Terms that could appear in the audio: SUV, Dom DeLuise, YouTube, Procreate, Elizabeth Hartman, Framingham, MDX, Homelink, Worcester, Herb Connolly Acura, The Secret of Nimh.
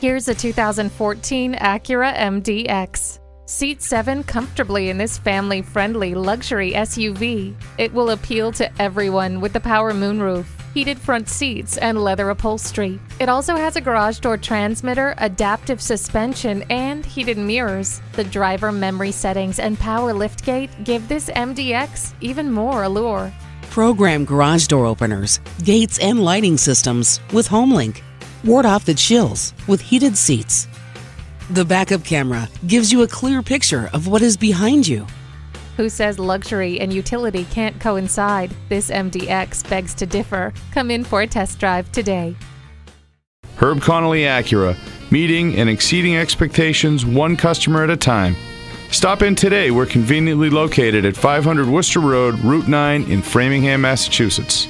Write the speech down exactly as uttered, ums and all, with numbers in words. Here's a two thousand fourteen Acura M D X. Seats seven comfortably in this family-friendly luxury S U V. It will appeal to everyone with the power moonroof, heated front seats, and leather upholstery. It also has a garage door transmitter, adaptive suspension, and heated mirrors. The driver memory settings and power liftgate give this M D X even more allure. Program garage door openers, gates, and lighting systems with Homelink. Ward off the chills with heated seats. The backup camera gives you a clear picture of what is behind you. Who says luxury and utility can't coincide? This M D X begs to differ. Come in for a test drive today. Herb Connolly Acura, meeting and exceeding expectations one customer at a time. Stop in today. We're conveniently located at five hundred Worcester Road, Route nine in Framingham, Massachusetts.